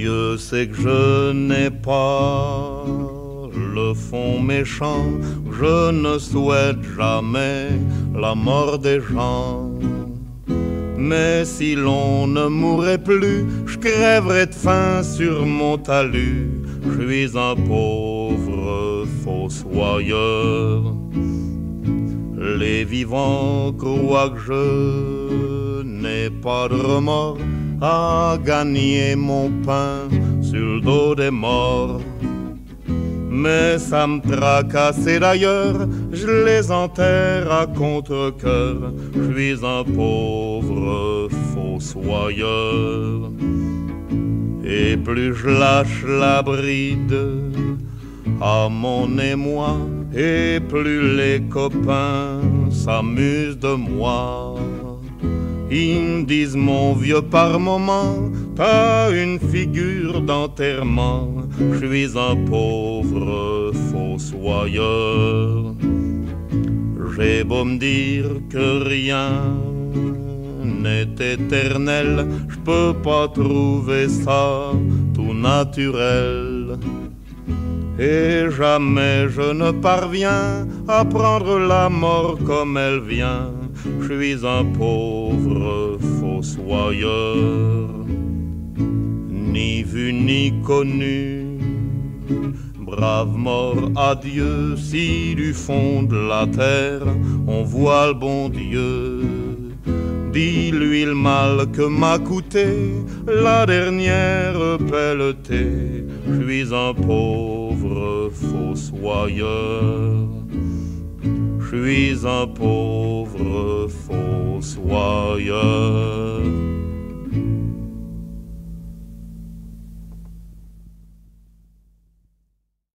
Dieu sait que je n'ai pas le fond méchant, je ne souhaite jamais la mort des gens. Mais si l'on ne mourait plus, je crèverais de faim sur mon talus. Je suis un pauvre fossoyeur. Les vivants croient que je n'ai pas de remords à gagner mon pain sur le dos des morts. Mais ça me tracasse et d'ailleurs, je les enterre à contre-cœur. Je suis un pauvre fossoyeur. Et plus je lâche la bride à mon émoi, et plus les copains s'amusent de moi. Ils me disent, mon vieux, par moment, t'as une figure d'enterrement. Je suis un pauvre fossoyeur. J'ai beau me dire que rien n'est éternel, je peux pas trouver ça tout naturel. Et jamais je ne parviens à prendre la mort comme elle vient. Je suis un pauvre fossoyeur, ni vu ni connu, brave mort, adieu. Si du fond de la terre on voit le bon Dieu, dis-lui le mal que m'a coûté la dernière pelletée. Je suis un pauvre fossoyeur. Je suis un pauvre fossoyeur.